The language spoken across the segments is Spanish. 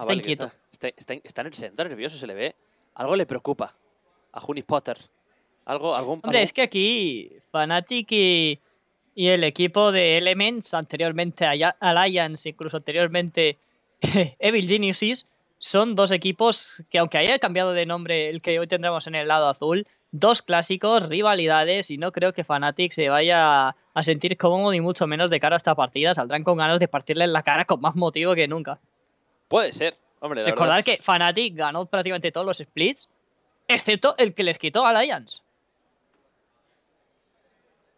Está inquieto. Está nervioso, se le ve. Algo le preocupa a Huni Potter. Hombre, es que aquí Fnatic y el equipo de Elements, anteriormente Alliance, incluso anteriormente Evil Geniuses, son dos equipos que, aunque haya cambiado de nombre el que hoy tendremos en el lado azul, dos clásicos, rivalidades, y no creo que Fnatic se vaya a sentir cómodo ni mucho menos de cara a esta partida. Saldrán con ganas de partirle en la cara con más motivo que nunca. Puede ser. Hombre, recordad que Fnatic ganó prácticamente todos los splits, excepto el que les quitó a Alliance.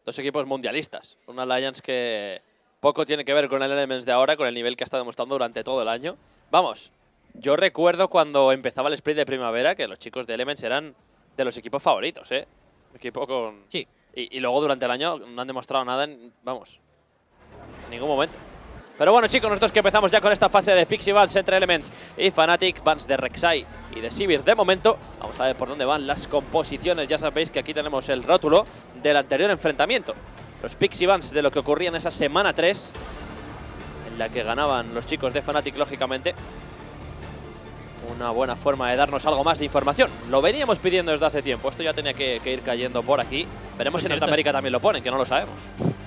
Dos equipos mundialistas. Un Alliance que poco tiene que ver con el Elements de ahora, con el nivel que ha estado demostrando durante todo el año. Vamos, yo recuerdo cuando empezaba el split de primavera que los chicos de Elements eran de los equipos favoritos, ¿eh? Equipo con... Sí. Y luego durante el año no han demostrado nada, vamos, en ningún momento. Pero bueno, chicos, nosotros que empezamos ya con esta fase de Pixie Vals entre Elements y Fnatic, Vans de Rek'Sai y de Sivir de momento. Vamos a ver por dónde van las composiciones. Ya sabéis que aquí tenemos el rótulo del anterior enfrentamiento. Los Pixie Vans de lo que ocurría en esa semana 3, en la que ganaban los chicos de Fnatic, lógicamente. Una buena forma de darnos algo más de información. Lo veníamos pidiendo desde hace tiempo. Esto ya tenía que ir cayendo por aquí. Veremos si en Norteamérica también lo ponen, que no lo sabemos.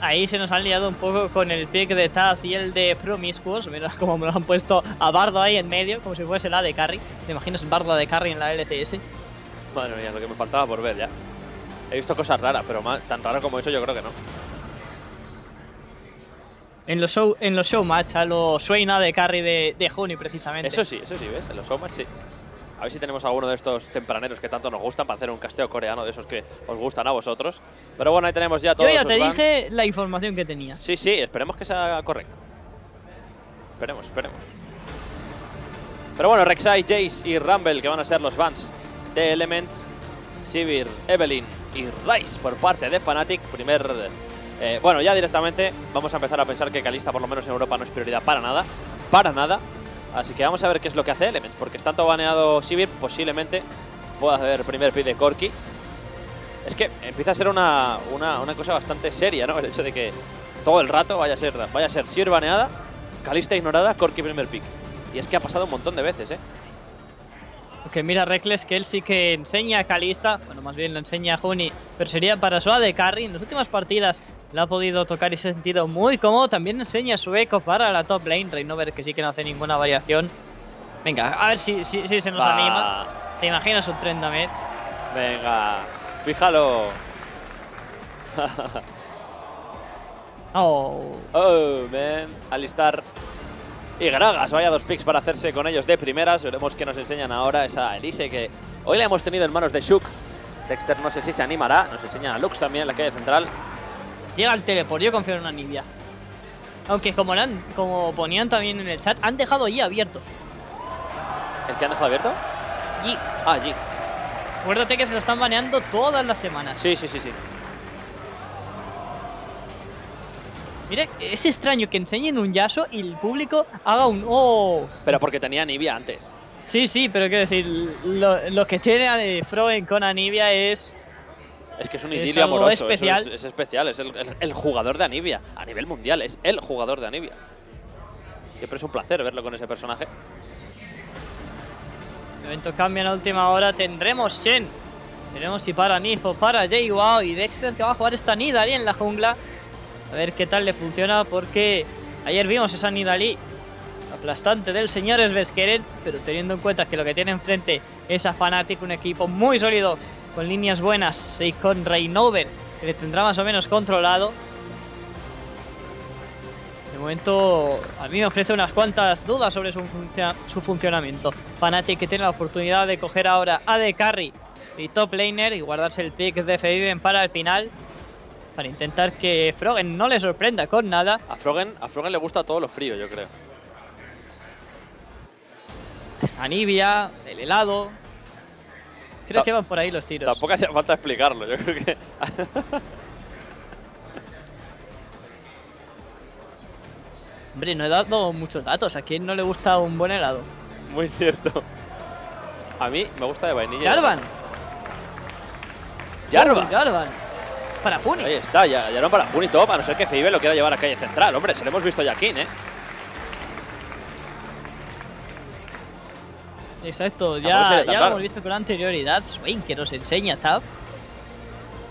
Ahí se nos han liado un poco con el pick de Taz y el de Promiscuous. Mira cómo me lo han puesto a Bardo ahí en medio, como si fuese la de Carry. ¿Te imaginas Bardo de Carry en la LCS? Madre mía, lo que me faltaba por ver ya. He visto cosas raras, pero tan raras como eso yo creo que no. En los showmatch, a los Swain de carry de Huni, precisamente. Eso sí, ¿ves? En los showmatch, sí. A ver si tenemos alguno de estos tempraneros que tanto nos gustan para hacer un casteo coreano de esos que os gustan a vosotros. Pero bueno, ahí tenemos ya todos. Yo ya te dije la información que tenía. Sí, sí, esperemos que sea correcta. Esperemos, esperemos. Pero bueno, Rek'Sai, Jace y Rumble, que van a ser los bans de Elements. Sivir, Evelyn y Rice por parte de Fnatic. Bueno, ya directamente vamos a empezar a pensar que Kalista, por lo menos en Europa, no es prioridad para nada. Para nada. Así que vamos a ver qué es lo que hace Elements, porque está todo baneado Sivir. Posiblemente pueda hacer primer pick de Corki. Es que empieza a ser una cosa bastante seria, ¿no? El hecho de que todo el rato vaya a ser Sivir baneada, Kalista ignorada, Corki primer pick. Y es que ha pasado un montón de veces, ¿eh? Que mira Rekkles, que él sí que enseña a Kalista, bueno, más bien lo enseña a Huni, pero sería para su AD Carry. En las últimas partidas la ha podido tocar y se ha sentido muy cómodo. También enseña su eco para la top lane, Reignover, que sí que no hace ninguna variación. Venga, a ver si se nos anima. ¿Te imaginas un tren Damed? Venga, fíjalo. Oh, man. Alistar y Gragas, vaya dos picks para hacerse con ellos de primeras. Veremos qué nos enseñan ahora. Esa Elise que hoy la hemos tenido en manos de Shuk. Dexter no sé si se animará. Nos enseña a Lux también en la calle central. Llega el teleport, yo confío en una Anivia. Aunque como ponían también en el chat, han dejado G abierto. ¿El que han dejado abierto? G. Ah, G. Acuérdate que se lo están baneando todas las semanas. Sí. Mira, es extraño que enseñen un Yasuo y el público haga un ¡oh! Pero porque tenía Anivia antes. Sí, pero quiero decir, lo que tiene Froggen con Anivia es... Es que es un idilio amoroso, especial. Eso es especial, es el jugador de Anivia a nivel mundial, es el jugador de Anivia. Siempre es un placer verlo con ese personaje. El evento cambia en la última hora, tendremos Shen. Veremos si para Nyph o para J Wow y Dexter, que va a jugar esta Nidalee en la jungla. A ver qué tal le funciona, porque ayer vimos esa Nidalee aplastante del señor Sveskeren, pero teniendo en cuenta que lo que tiene enfrente es a Fnatic, un equipo muy sólido, con líneas buenas y con Reignover, que le tendrá más o menos controlado. De momento, a mí me ofrece unas cuantas dudas sobre su funcionamiento. Fnatic, que tiene la oportunidad de coger ahora a AD Carry y top laner y guardarse el pick de Febiven para el final, para intentar que Froggen no le sorprenda con nada. A Froggen le gusta todo lo frío, yo creo. Anivia, el helado. Creo que van por ahí los tiros. Tampoco hacía falta explicarlo, yo creo que... Hombre, no he dado muchos datos. ¿A quién no le gusta un buen helado? Muy cierto. A mí me gusta de vainilla. ¡Jarvan! Para Huni. Ahí está, ya no para Huni todo, a no ser que Febiven lo quiera llevar a calle central. Hombre, se lo hemos visto ya aquí, ¿eh? Exacto, ya lo hemos visto con anterioridad. Swain que nos enseña Tab.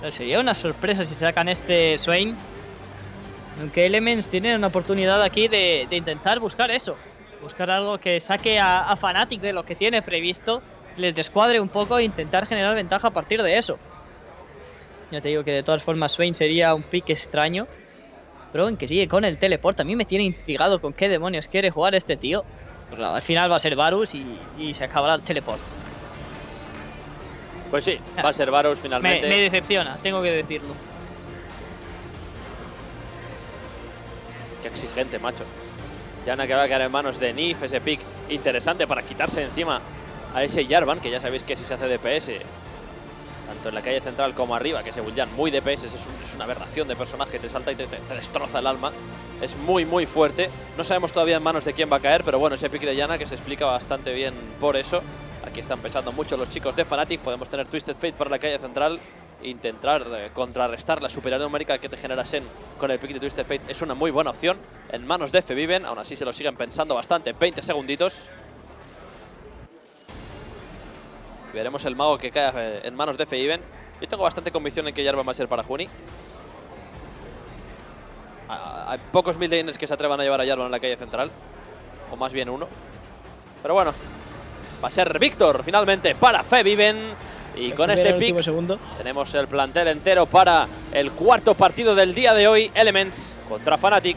Pero sería una sorpresa si sacan este Swain. Aunque Elements tiene una oportunidad aquí de intentar buscar eso. Buscar algo que saque a Fnatic de lo que tiene previsto. Les descuadre un poco e intentar generar ventaja a partir de eso. Ya te digo que de todas formas Swain sería un pick extraño. Pero que sigue con el teleport. A mí me tiene intrigado con qué demonios quiere jugar este tío. Pues nada, al final va a ser Varus y se acabará el teleport. Pues sí, va a ser Varus finalmente. Me decepciona, tengo que decirlo. Qué exigente, macho. Yana que va a quedar en manos de Nyph. Ese pick interesante para quitarse de encima a ese Jarvan, que ya sabéis que si se hace DPS, tanto en la calle central como arriba, que según Jan, muy DPS, es una aberración de personaje, te salta y te destroza el alma. Es muy, muy fuerte. No sabemos todavía en manos de quién va a caer, pero bueno, ese pick de Yana que se explica bastante bien por eso. Aquí están pensando mucho los chicos de Fnatic. Podemos tener Twisted Fate para la calle central e intentar contrarrestar la superioridad numérica que te genera Shen con el pick de Twisted Fate. Es una muy buena opción en manos de Febiven. Aún así se lo siguen pensando bastante. 20 segunditos. Veremos el mago que cae en manos de Febiven. Yo tengo bastante convicción en que Jarvan va a ser para Huni. Hay pocos mid laners que se atrevan a llevar a Jarvan en la calle central. O más bien uno. Pero bueno, va a ser Víctor finalmente para Febiven. Y con este pick tenemos el plantel entero para el cuarto partido del día de hoy. Elements contra Fnatic.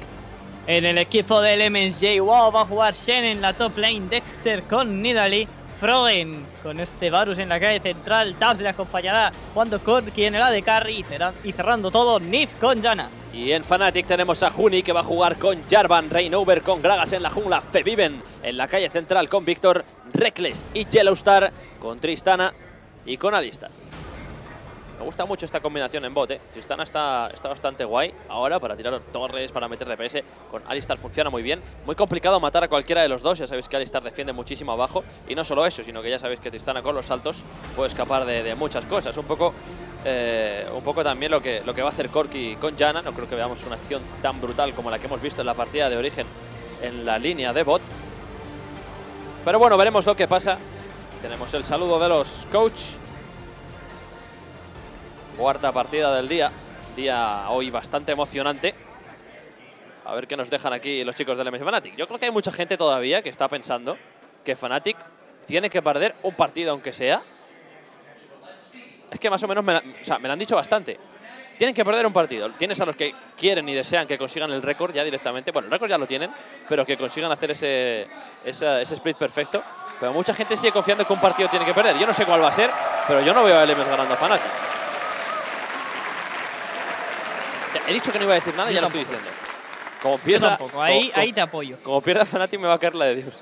En el equipo de Elements, J Wow va a jugar Shen en la top lane. Dexter con Nidalee. Froggen con este Varus en la calle central. Taps le acompañará jugando Corki en el AD Carry y cerrando todo Nyph con Yana. Y en Fnatic tenemos a Huni que va a jugar con Jarvan, Reignover con Gragas en la jungla, Febiven en la calle central con Víctor, Rekkles y Yellowstar con Tristana y con Alistar. Me gusta mucho esta combinación en bot, Tristana está bastante guay ahora para tirar torres, para meter DPS. Con Alistar funciona muy bien. Muy complicado matar a cualquiera de los dos. Ya sabéis que Alistar defiende muchísimo abajo. Y no solo eso, sino que ya sabéis que Tristana con los saltos puede escapar de muchas cosas. Un poco también lo que va a hacer Corki con Yana. No creo que veamos una acción tan brutal como la que hemos visto en la partida de Origen en la línea de bot. Pero bueno, veremos lo que pasa. Tenemos el saludo de los coach. Cuarta partida del día, hoy bastante emocionante. A ver qué nos dejan aquí los chicos del MS Fnatic. Yo creo que hay mucha gente todavía que está pensando que Fnatic tiene que perder un partido aunque sea. Es que más o menos me lo han dicho bastante. Tienen que perder un partido. Tienes a los que quieren y desean que consigan el récord ya directamente. Bueno, el récord ya lo tienen, pero que consigan hacer ese split perfecto. Pero mucha gente sigue confiando que un partido tiene que perder. Yo no sé cuál va a ser, pero yo no veo a LMS ganando a Fnatic. He dicho que no iba a decir nada y ya lo estoy diciendo. Como pierda, ahí te apoyo. Como pierda Fnatic me va a caer la de Dios.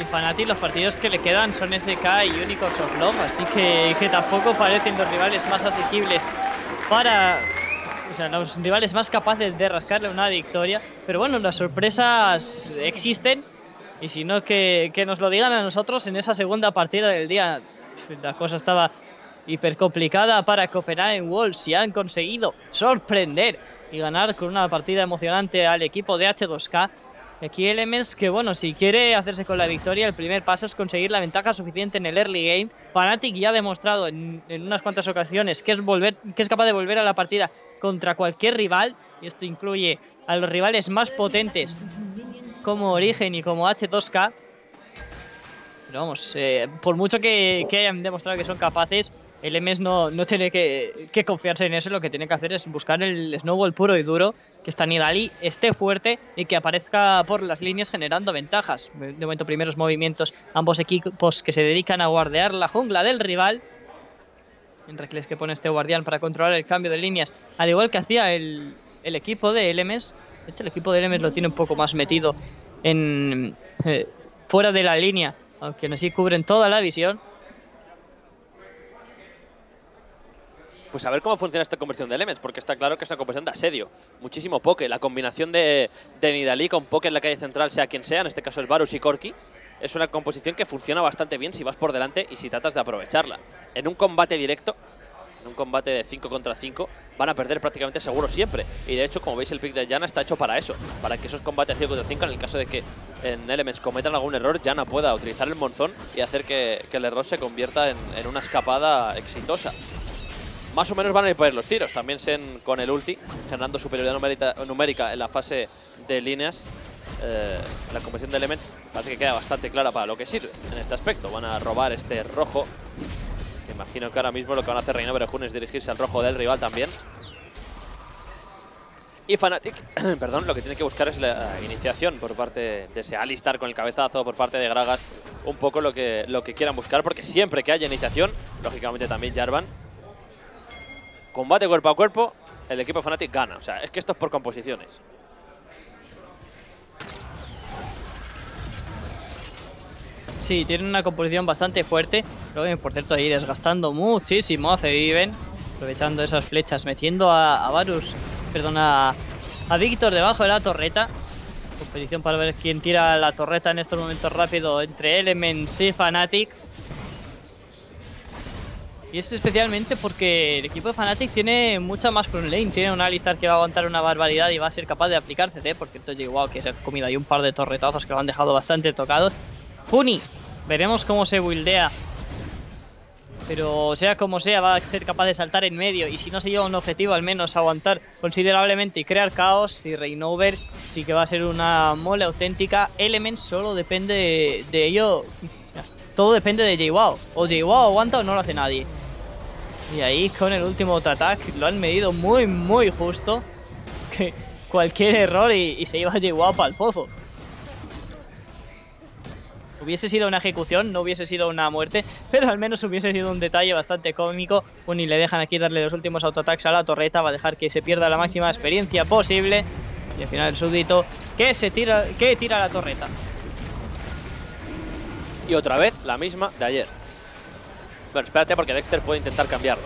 Y Fnatic los partidos que le quedan son SK y Unicorns of Love, así que tampoco parecen los rivales más asequibles para... O sea, los rivales más capaces de rascarle una victoria. Pero bueno, las sorpresas existen y si no, que nos lo digan a nosotros en esa segunda partida del día. La cosa estaba... hiper complicada para Copenhagen Wolves. Si han conseguido sorprender y ganar con una partida emocionante al equipo de H2K. Aquí Elements que, bueno, si quiere hacerse con la victoria, el primer paso es conseguir la ventaja suficiente en el early game. Fnatic ya ha demostrado en unas cuantas ocasiones que es capaz de volver a la partida contra cualquier rival. Y esto incluye a los rivales más potentes como Origen y como H2K. Pero vamos, por mucho que hayan demostrado que son capaces, Elements no tiene que confiarse en eso. Lo que tiene que hacer es buscar el snowball puro y duro, que esta Nidalee esté fuerte y que aparezca por las líneas generando ventajas. De momento, primeros movimientos, ambos equipos que se dedican a guardear la jungla del rival. En Rekkles que pone este guardián para controlar el cambio de líneas, al igual que hacía el equipo de Elements. De hecho, el equipo de Elements lo tiene un poco más metido en fuera de la línea, aunque así cubren toda la visión. Pues a ver cómo funciona esta conversión de Elements, porque está claro que es una conversión de asedio. Muchísimo poke. La combinación de Nidalee con poke en la calle central, sea quien sea, en este caso es Varus y Corki, es una composición que funciona bastante bien si vas por delante y si tratas de aprovecharla. En un combate directo en un combate de 5 contra 5 van a perder prácticamente seguro siempre. Y de hecho, como veis, el pick de Yana está hecho para eso, para que esos combates 5 contra 5, en el caso de que en Elements cometan algún error, Yana pueda utilizar el monzón y hacer que el error se convierta en una escapada exitosa. Más o menos van a ir por los tiros, también Shen con el ulti, generando superioridad numérica en la fase de líneas. La conversión de Elements parece que queda bastante clara para lo que sirve en este aspecto. Van a robar este rojo. Me imagino que ahora mismo lo que van a hacer Reignover y Huni es dirigirse al rojo del rival también. Y Fnatic, perdón, lo que tiene que buscar es la iniciación por parte de ese Alistar con el cabezazo, por parte de Gragas. Un poco lo que quieran buscar, porque siempre que haya iniciación, lógicamente también Jarvan, combate cuerpo a cuerpo, el equipo Fnatic gana. O sea, es que esto es por composiciones. Sí, tienen una composición bastante fuerte. Froggen, por cierto, ahí desgastando muchísimo a Febiven, aprovechando esas flechas, metiendo a Varus, perdón, a Víctor debajo de la torreta. Competición para ver quién tira la torreta en estos momentos rápido entre Elements y Fnatic. Y es especialmente porque el equipo de Fnatic tiene mucha más front lane, tiene un Alistar que va a aguantar una barbaridad y va a ser capaz de aplicar CT. Por cierto, J Wow, que se ha comido ahí un par de torretazos que lo han dejado bastante tocados. Huni, veremos cómo se buildea, pero sea como sea va a ser capaz de saltar en medio y si no se lleva un objetivo al menos aguantar considerablemente y crear caos. Y Reignover sí que va a ser una mole auténtica. Elements solo depende de ello, todo depende de J Wow, o J Wow aguanta o no lo hace nadie. Y ahí con el último auto-attack lo han medido muy muy justo, que cualquier error y se iba J Wow para el pozo. Hubiese sido una ejecución, no hubiese sido una muerte, pero al menos hubiese sido un detalle bastante cómico. Huni le dejan aquí darle los últimos autoataques a la torreta, va a dejar que se pierda la máxima experiencia posible. Y al final el súbdito que tira la torreta. Y otra vez la misma de ayer. Bueno, espérate porque Dexter puede intentar cambiarlo.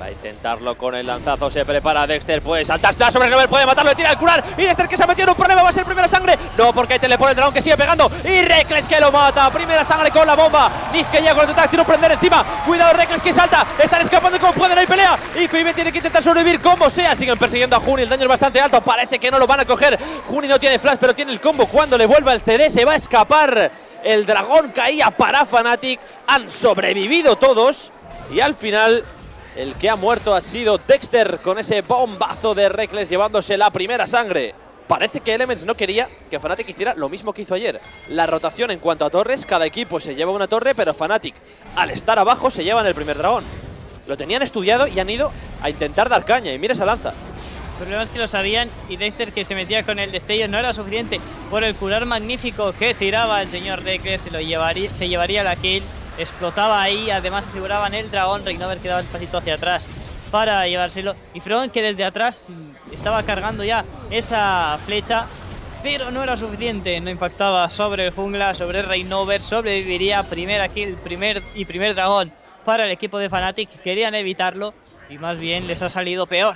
Va a intentarlo con el lanzazo, se prepara Dexter, puede saltar, da sobre Reignover, puede matarlo, le tira el curar. Y Dexter, que se ha metido en un problema, va a ser primera sangre. No, porque ahí te le pone el dragón que sigue pegando. Y Rekkles que lo mata, primera sangre con la bomba. Nyph que llega con el ataque, tiene un prender encima. Cuidado Rekkles que salta, están escapando como pueden, hay pelea. Y Febiven tiene que intentar sobrevivir como sea. Siguen persiguiendo a Huni, el daño es bastante alto, parece que no lo van a coger. Huni no tiene flash, pero tiene el combo. Cuando le vuelva el CD se va a escapar. El dragón caía para Fnatic, han sobrevivido todos. Y al final el que ha muerto ha sido Dexter con ese bombazo de Rekkles llevándose la primera sangre. Parece que Elements no quería que Fnatic hiciera lo mismo que hizo ayer. La rotación en cuanto a torres, cada equipo se lleva una torre, pero Fnatic, al estar abajo, se llevan el primer dragón. Lo tenían estudiado y han ido a intentar dar caña, y mira esa lanza. El problema es que lo sabían y Dexter, que se metía con el destello, no era suficiente por el curar magnífico que tiraba el señor Rekkles, se llevaría la kill. Explotaba ahí, además aseguraban el dragón. Reignover quedaba el pasito hacia atrás para llevárselo. Y Froggen, que desde atrás estaba cargando ya esa flecha, pero no era suficiente. No impactaba sobre el jungla, sobre Reignover. Sobreviviría, primera kill primer dragón para el equipo de Fnatic. Querían evitarlo y más bien les ha salido peor.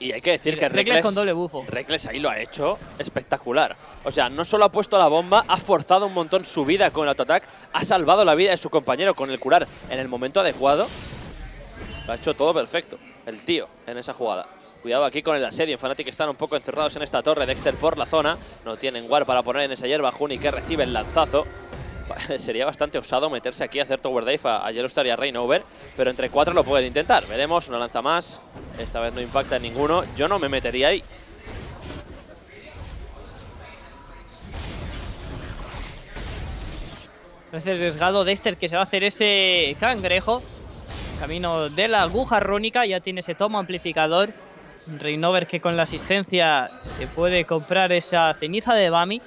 Y hay que decir que Rekkles con doble bufo. Rekkles ahí lo ha hecho espectacular. O sea, no solo ha puesto la bomba, ha forzado un montón su vida con el autoataque, ha salvado la vida de su compañero con el curar en el momento adecuado. Lo ha hecho todo perfecto el tío en esa jugada. Cuidado aquí con el asedio. En Fnatic están un poco encerrados en esta torre. Dexter por la zona. No tienen guard para poner en esa hierba. Huni que recibe el lanzazo. Sería bastante osado meterse aquí a hacer tower dive a Yellowstar y a Reignover, pero entre cuatro lo pueden intentar. Veremos, una lanza más. Esta vez no impacta en ninguno. Yo no me metería ahí. Parece arriesgado Dexter, que se va a hacer ese cangrejo. Camino de la aguja rúnica. Ya tiene ese tomo amplificador. Reignover, que con la asistencia se puede comprar esa ceniza de Bami,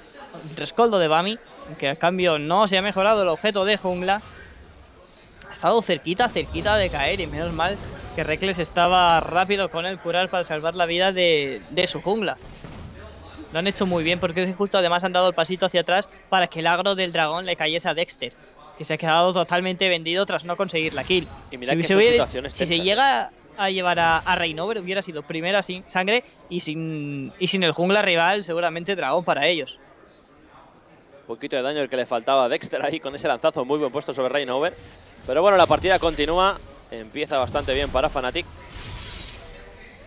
rescoldo de Bami, que a cambio no se ha mejorado el objeto de jungla. Ha estado cerquita de caer, y menos mal que Rekkles estaba rápido con el curar para salvar la vida de su jungla. Lo han hecho muy bien, porque es justo, además han dado el pasito hacia atrás para que el agro del dragón le cayese a Dexter, que se ha quedado totalmente vendido tras no conseguir la kill. Y mira que si se llega a llevar a Reignover, hubiera sido primera sin sangre y sin el jungla rival, seguramente dragón para ellos. Poquito de daño el que le faltaba a Dexter ahí con ese lanzazo, muy buen puesto sobre Reignover. Pero bueno, la partida continúa. Empieza bastante bien para Fnatic.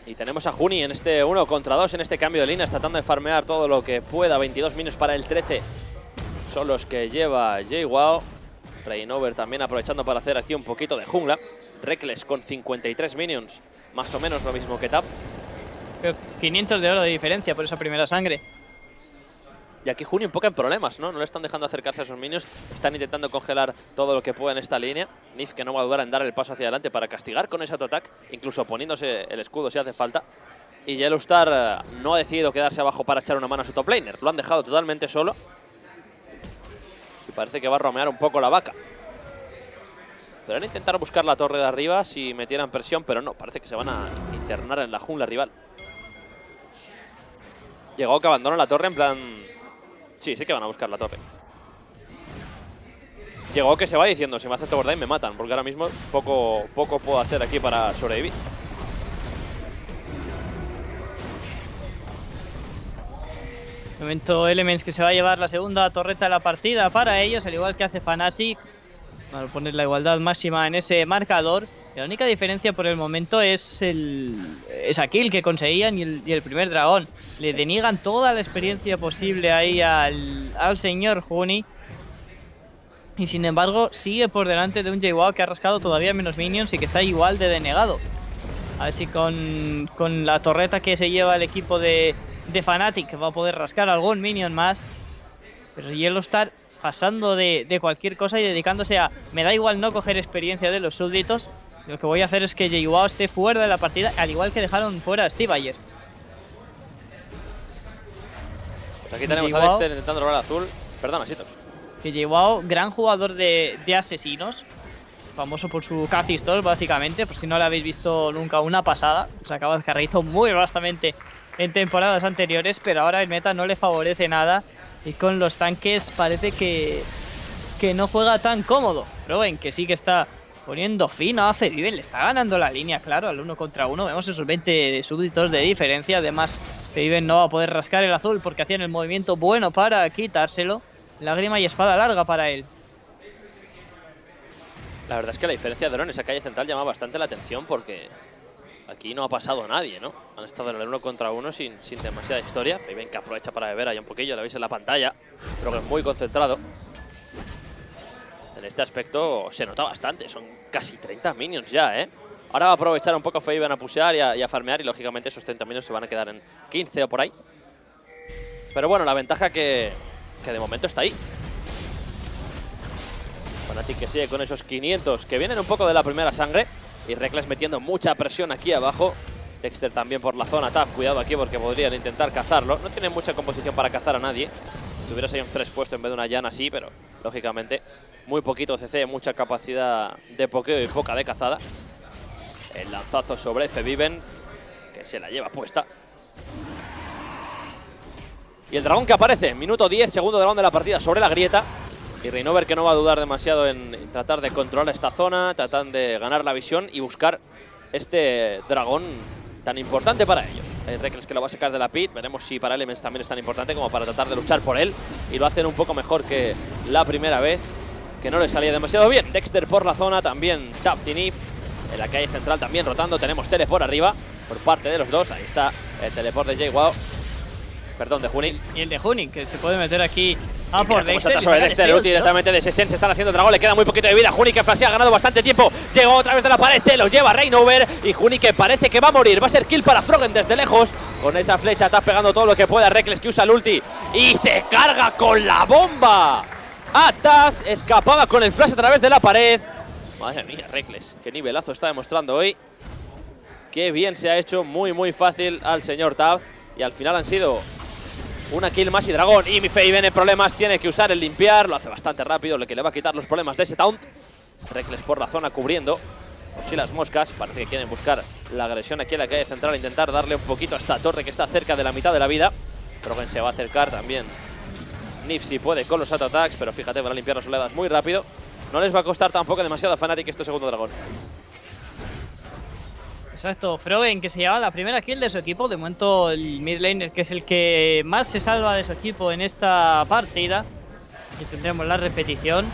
Y tenemos a Huni en este 1 contra 2, en este cambio de líneas, tratando de farmear todo lo que pueda. 22 minions para el 13. Son los que lleva J Wow. Reignover también aprovechando para hacer aquí un poquito de jungla. Rekkles con 53 minions, más o menos lo mismo que Taps. 500 de oro de diferencia por esa primera sangre. Y aquí Huni un poco en problemas, ¿no? No le están dejando acercarse a sus minions. Están intentando congelar todo lo que pueda en esta línea. Nyph, que no va a dudar en dar el paso hacia adelante para castigar con ese auto-attack, incluso poniéndose el escudo si hace falta. Y Yellowstar no ha decidido quedarse abajo para echar una mano a su top laner. Lo han dejado totalmente solo. Y parece que va a romear un poco la vaca. Podrían intentar buscar la torre de arriba si metieran presión, pero no. Parece que se van a internar en la jungla rival. Llegó que abandona la torre en plan... Sí, sí que van a buscar la torre. Llegó que se va diciendo, si me hace overtime me matan, porque ahora mismo poco puedo hacer aquí para sobrevivir. De momento Elements, que se va a llevar la segunda torreta de la partida para ellos, al igual que hace Fnatic, al poner la igualdad máxima en ese marcador. La única diferencia por el momento es esa kill que conseguían y el primer dragón. Le deniegan toda la experiencia posible ahí al señor Huni. Y sin embargo sigue por delante de un J Wow que ha rascado todavía menos minions y que está igual de denegado. A ver si con la torreta que se lleva el equipo de Fnatic va a poder rascar algún minion más. Pero Yellowstar pasando de cualquier cosa y dedicándose a... Me da igual no coger experiencia de los súbditos. Lo que voy a hacer es que J Wow esté fuera de la partida, al igual que dejaron fuera a Steve ayer. Pues aquí tenemos a Dexter intentando robar azul. Perdón, Asitos. Que J Wow, gran jugador de asesinos. Famoso por su Cacistol, básicamente. Por si no le habéis visto nunca, una pasada. Se acaba el carrito muy vastamente en temporadas anteriores, pero ahora el meta no le favorece nada. Y con los tanques parece que no juega tan cómodo. Pero ven que sí que está... Poniendo fin a Febiven, le está ganando la línea, claro, al 1 contra 1. Vemos esos 20 súbditos de diferencia. Además, Febiven no va a poder rascar el azul porque hacían el movimiento bueno para quitárselo. Lágrima y espada larga para él. La verdad es que la diferencia de oro en esa calle central llama bastante la atención porque aquí no ha pasado nadie, ¿no? Han estado en el 1 contra 1 sin demasiada historia. Febiven que aprovecha para beber ahí un poquillo, lo veis en la pantalla. Creo que es muy concentrado. En este aspecto se nota bastante, son casi 30 minions ya, ¿eh? Ahora va a aprovechar un poco Febiven a pushear y a farmear, y lógicamente esos 30 minions se van a quedar en 15 o por ahí. Pero bueno, la ventaja que de momento está ahí. Fnatic que sigue con esos 500 que vienen un poco de la primera sangre. Y Rekkles metiendo mucha presión aquí abajo. Dexter también por la zona. Tap, cuidado aquí porque podrían intentar cazarlo. No tienen mucha composición para cazar a nadie. Si tuvieras ahí un 3 puesto en vez de una Yana, sí, pero lógicamente... Muy poquito CC, mucha capacidad de pokeo y poca de cazada. El lanzazo sobre Febiven, que se la lleva puesta. Y el dragón que aparece, minuto 10, segundo dragón de la partida sobre la grieta. Y Reignover que no va a dudar demasiado en tratar de controlar esta zona, tratar de ganar la visión y buscar este dragón tan importante para ellos. Hay Rekkles que lo va a sacar de la pit. Veremos si para Elements también es tan importante como para tratar de luchar por él. Y lo hacen un poco mejor que la primera vez, que no le salía demasiado bien. Dexter por la zona, también Taptini. En la calle central también rotando. Tenemos tele por arriba, por parte de los dos. Ahí está el teleport de J Wow. Perdón, de Huni. Y el de Huni, que se puede meter aquí a por Dexter. Sobre Dexter, ulti directamente de Shen. Se están haciendo dragón, le queda muy poquito de vida. Huni que ha ganado bastante tiempo. Llegó otra vez de la pared, se lo lleva Reignover. Y Huni que parece que va a morir. Va a ser kill para Froggen desde lejos. Con esa flecha está pegando todo lo que pueda. Rekkles que usa el ulti y se carga con la bomba. Ataz escapaba con el flash a través de la pared. Madre mía, Rekkles, qué nivelazo está demostrando hoy. Qué bien se ha hecho, muy fácil al señor Taz. Y al final han sido una kill más y dragón. Y mi Febiven en problemas, tiene que usar el limpiar. Lo hace bastante rápido, lo que le va a quitar los problemas de ese taunt. Rekkles por la zona cubriendo. Pues sí, las moscas, parece que quieren buscar la agresión aquí en la calle central. Intentar darle un poquito a esta torre que está cerca de la mitad de la vida. Rogen se va a acercar también. Nyph si puede con los auto-attacks, pero fíjate, van a limpiar las oleadas muy rápido. No les va a costar tampoco demasiado a Fnatic este segundo dragón. Exacto, Froggen que se lleva la primera kill de su equipo. De momento el mid laner, que es el que más se salva de su equipo en esta partida. Y tendremos la repetición.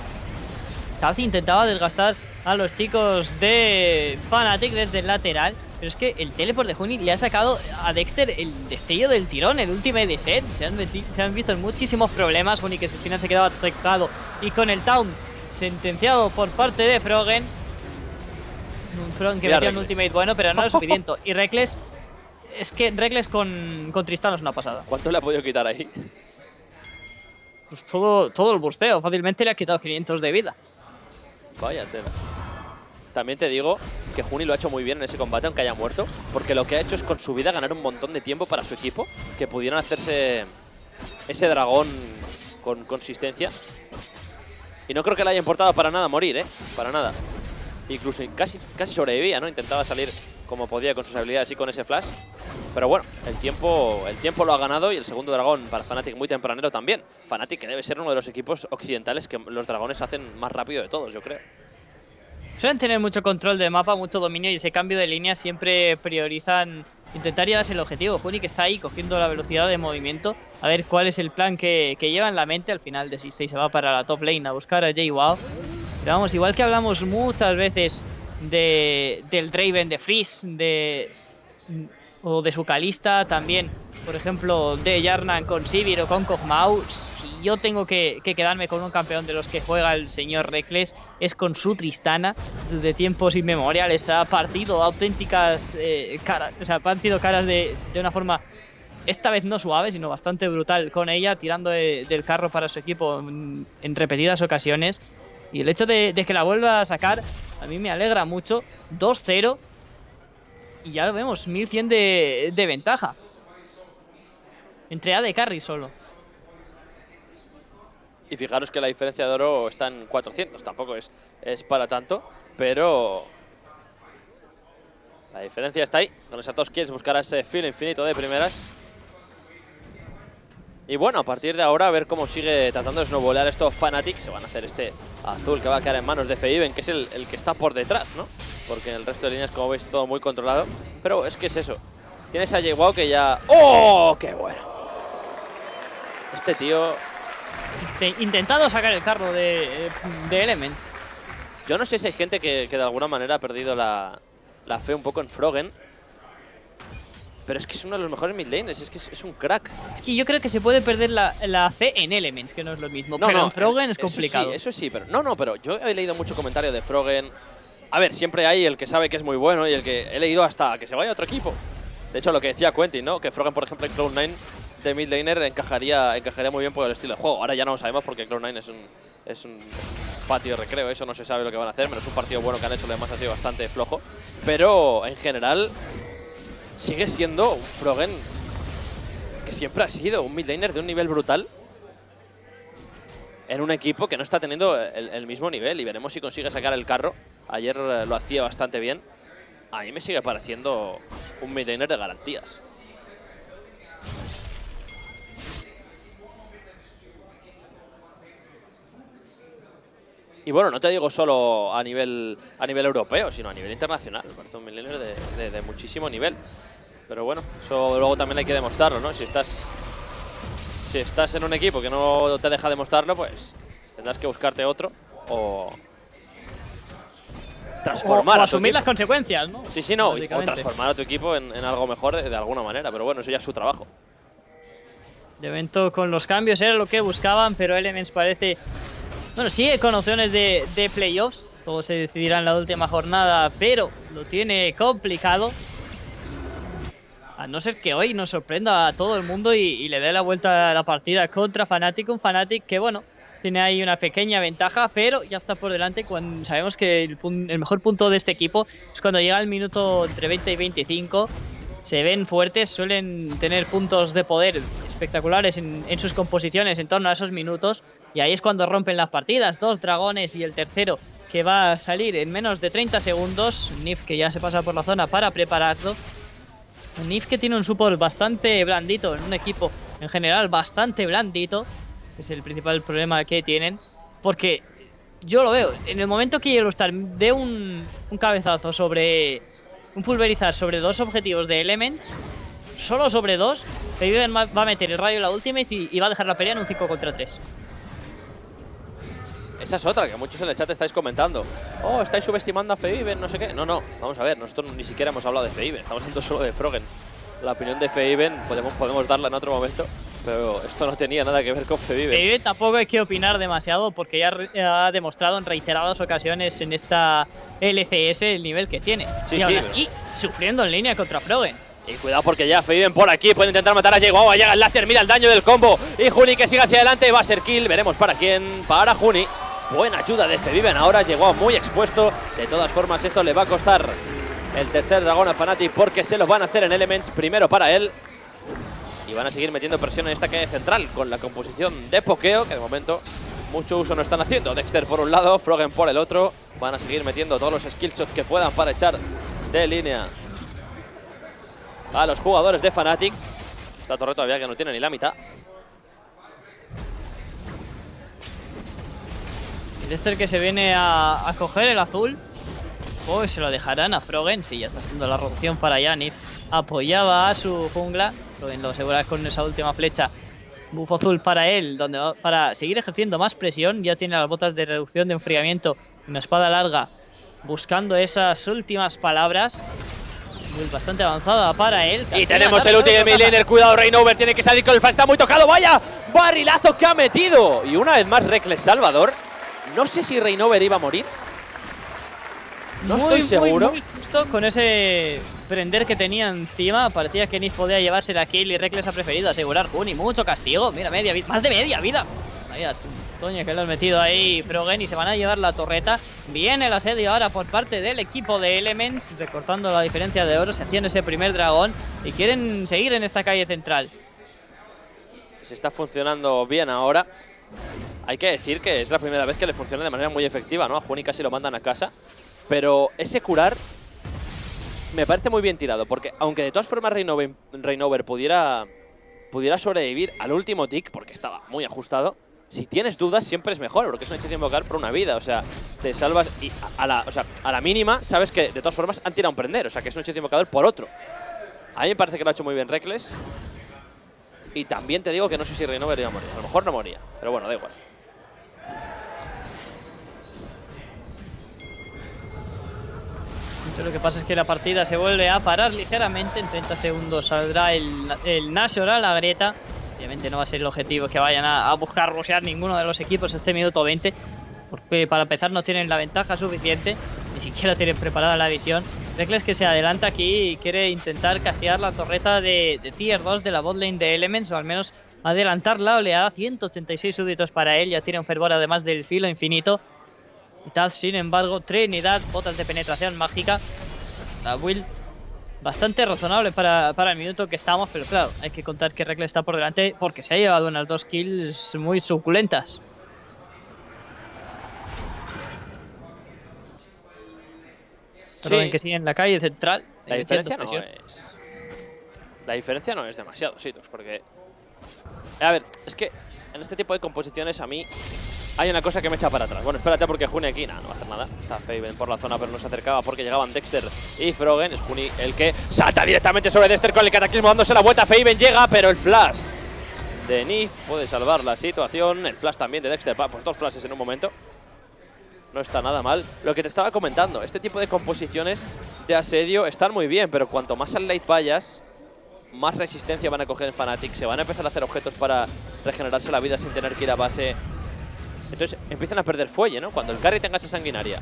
Tazi intentaba desgastar a los chicos de Fnatic desde el lateral. Pero es que el teleport de Huni le ha sacado a Dexter el destello del tirón, el ultimate de Shen. Se han visto muchísimos problemas. Huni, que al final se quedaba atacado y con el Town sentenciado por parte de Froggen. Un Froggen que metió un ultimate bueno, pero no es suficiente. Y Rekkles, es que Rekkles con Tristana es una pasada. ¿Cuánto le ha podido quitar ahí? Pues todo el busteo, fácilmente le ha quitado 500 de vida. Vaya tela. También te digo que Huni lo ha hecho muy bien en ese combate, aunque haya muerto, porque lo que ha hecho es con su vida ganar un montón de tiempo para su equipo, que pudieran hacerse ese dragón con consistencia. Y no creo que le haya importado para nada morir, ¿eh? Para nada. Incluso casi sobrevivía, ¿no? Intentaba salir como podía con sus habilidades y con ese flash. Pero bueno, el tiempo lo ha ganado, y el segundo dragón para Fnatic muy tempranero también. Fnatic, que debe ser uno de los equipos occidentales que los dragones hacen más rápido de todos, yo creo. Suelen tener mucho control de mapa, mucho dominio, y ese cambio de línea siempre priorizan intentar llevarse el objetivo. Huni, que está ahí cogiendo la velocidad de movimiento, a ver cuál es el plan que lleva en la mente. Al final desiste y se va para la top lane a buscar a J Wow. Pero vamos, igual que hablamos muchas veces del Draven, de Freeze, o de su Kalista, también, por ejemplo, de Jarvan con Sivir o con Kog'Maw. Si yo tengo que quedarme con un campeón de los que juega el señor Rekkles, es con su Tristana. De tiempos inmemoriales ha partido auténticas caras, o sea, ha partido caras de una forma, esta vez no suave, sino bastante brutal con ella, tirando del carro para su equipo en repetidas ocasiones. Y el hecho de que la vuelva a sacar, a mí me alegra mucho. 2-0. Y ya lo vemos, 1100 de ventaja. Entre AD Carry solo. Y fijaros que la diferencia de oro está en 400. Tampoco es para tanto, pero la diferencia está ahí. Con esas dos kills buscar ese filo infinito de primeras. Y bueno, a partir de ahora a ver cómo sigue tratando de snowballear estos Fnatic. Se van a hacer este azul que va a caer en manos de Febiven, que es el que está por detrás, ¿no? Porque el resto de líneas, como veis, todo muy controlado. Pero es que es eso. Tienes a J Wow que ya... ¡Oh! ¡Qué bueno! Este tío... Intentando sacar el carro de Elements. Yo no sé si hay gente que de alguna manera ha perdido la fe un poco en Froggen. Pero es que es uno de los mejores midlaners, es un crack. Es que yo creo que se puede perder la fe en Elements, que no es lo mismo. No, pero en Froggen es complicado. Eso sí, pero pero yo he leído mucho comentario de Froggen. A ver, siempre hay el que sabe que es muy bueno y el que he leído hasta que se vaya a otro equipo. De hecho, lo que decía Quentin, ¿no? Que Froggen, por ejemplo, en Cloud9 de midlaner encajaría muy bien por el estilo de juego. Ahora ya no lo sabemos porque Cloud9 es un patio de recreo, eso no se sabe lo que van a hacer, menos un partido bueno que han hecho, además ha sido bastante flojo. Pero en general... sigue siendo un Froggen que siempre ha sido un midlaner de un nivel brutal en un equipo que no está teniendo el mismo nivel, y veremos si consigue sacar el carro. Ayer lo hacía bastante bien. A mí me sigue pareciendo un midlaner de garantías. Y bueno, no te digo solo a nivel europeo, sino a nivel internacional. Me parece un midlaner de muchísimo nivel. Pero bueno, eso luego también hay que demostrarlo, ¿no? Si estás en un equipo que no te deja demostrarlo, pues tendrás que buscarte otro o transformar o asumir las consecuencias, ¿no? Sí, no. O transformar a tu equipo en algo mejor de alguna manera. Pero bueno, eso ya es su trabajo. De momento, con los cambios era lo que buscaban, pero Elements parece... bueno, sigue con opciones de playoffs. Todo se decidirá en la última jornada, pero lo tiene complicado. A no ser que hoy nos sorprenda a todo el mundo y le dé la vuelta a la partida contra Fnatic. Un Fnatic que, bueno, tiene ahí una pequeña ventaja, pero ya está por delante. Cuando sabemos que el mejor punto de este equipo es cuando llega el minuto entre 20 y 25. Se ven fuertes, suelen tener puntos de poder espectaculares en sus composiciones en torno a esos minutos, y ahí es cuando rompen las partidas. Dos dragones y el tercero que va a salir en menos de 30 segundos. Nyph, que ya se pasa por la zona para prepararlo. Nyph, que tiene un support bastante blandito, en un equipo en general bastante blandito, que es el principal problema que tienen, porque yo lo veo, en el momento que Yellowstar dé un cabezazo sobre... un pulverizar sobre dos objetivos de Elements, solo sobre dos, Febiven va a meter el rayo en la ultimate y va a dejar la pelea en un 5 contra 3. Esa es otra que muchos en el chat estáis comentando. Oh, estáis subestimando a Febiven, no sé qué. No, no, vamos a ver, nosotros ni siquiera hemos hablado de Febiven, estamos hablando solo de Froggen. La opinión de Febiven podemos darla en otro momento, pero esto no tenía nada que ver con Febiven. Febiven tampoco hay que opinar demasiado porque ya ha demostrado en reiteradas ocasiones en esta LCS el nivel que tiene. Sí, y aún así, sufriendo en línea contra Froggen. Y cuidado porque ya Febiven por aquí puede intentar matar a J Wow. Llega el láser, mira el daño del combo. Y Huni que sigue hacia adelante, va a ser kill. Veremos para quién, para Huni. Buena ayuda de Febiven ahora, J Wow muy expuesto. De todas formas esto le va a costar el tercer dragón a Fnatic porque se los van a hacer en Elements. Primero para él. Y van a seguir metiendo presión en esta calle central con la composición de pokeo, que de momento mucho uso no están haciendo. Dexter por un lado, Froggen por el otro. Van a seguir metiendo todos los skillshots que puedan para echar de línea a los jugadores de Fnatic. Esta torre todavía que no tiene ni la mitad. Dexter que se viene a coger el azul. Oh, se lo dejarán a Froggen. Sí, ya está haciendo la rotación para Nyph. Apoyaba a su jungla. Froggen lo asegura con esa última flecha. Bufo azul para él, donde va para seguir ejerciendo más presión. Ya tiene las botas de reducción de enfriamiento. Una espada larga. Buscando esas últimas palabras. Bastante avanzada para él. Y tenemos el ulti de midlaner. Cuidado, Reignover tiene que salir con el flash. Está muy tocado. ¡Vaya barrilazo que ha metido! Y una vez más Rekkles salvador. No sé si Reignover iba a morir. No estoy seguro. Muy justo con ese prender que tenía encima. Parecía que Nyph podía llevarse la kill y Rekkles ha preferido asegurar Huni. Mucho castigo. Mira, media vida. Más de media vida. Vaya toña que lo has metido ahí Froggen y se van a llevar la torreta. Viene el asedio ahora por parte del equipo de Elements, recortando la diferencia de oro. Se hacían ese primer dragón y quieren seguir en esta calle central. Se está funcionando bien ahora. Hay que decir que es la primera vez que le funciona de manera muy efectiva, ¿no? A Huni casi lo mandan a casa. Pero ese curar me parece muy bien tirado, porque aunque de todas formas Reignover pudiera sobrevivir al último tick, porque estaba muy ajustado. Si tienes dudas, siempre es mejor, porque es un hechizo invocar por una vida. O sea, te salvas y a la mínima sabes que, de todas formas, han tirado un prender. O sea, que es un hechizo invocador por otro. A mí me parece que lo ha hecho muy bien Rekkles. Y también te digo que no sé si Reignover iba a morir. A lo mejor no moría, pero bueno, da igual. Lo que pasa es que la partida se vuelve a parar ligeramente. En 30 segundos saldrá el Nashor a la grieta. Obviamente no va a ser el objetivo que vayan a buscar rushear ninguno de los equipos este minuto 20. Porque para empezar no tienen la ventaja suficiente. Ni siquiera tienen preparada la visión. Rekkles que se adelanta aquí y quiere intentar castigar la torreta de Tier 2 de la botlane de Elements. O al menos adelantar la oleada. 186 súbditos para él. Ya tiene un fervor además del filo infinito. Y Taps, sin embargo, Trinidad, botas de penetración mágica. La build bastante razonable para el minuto que estamos, pero claro, hay que contar que Rekkles está por delante porque se ha llevado unas dos kills muy suculentas. Sí. Froggen que sigue en la calle central. La diferencia no es demasiado, Sitos, porque... A ver, es que en este tipo de composiciones a mí hay una cosa que me echa para atrás. Bueno, espérate porque Huni aquí no va a hacer nada. Está Febiven por la zona, pero no se acercaba porque llegaban Dexter y Froggen. Es Huni el que salta directamente sobre Dexter con el cataclismo dándose la vuelta. Febiven llega, pero el flash de Nyph puede salvar la situación. El flash también de Dexter. Pues dos flashes en un momento. No está nada mal. Lo que te estaba comentando, este tipo de composiciones de asedio están muy bien, pero cuanto más al late vayas, más resistencia van a coger en Fnatic. Se van a empezar a hacer objetos para regenerarse la vida sin tener que ir a base. Entonces empiezan a perder fuelle, ¿no? Cuando el carry tenga esa sanguinaria.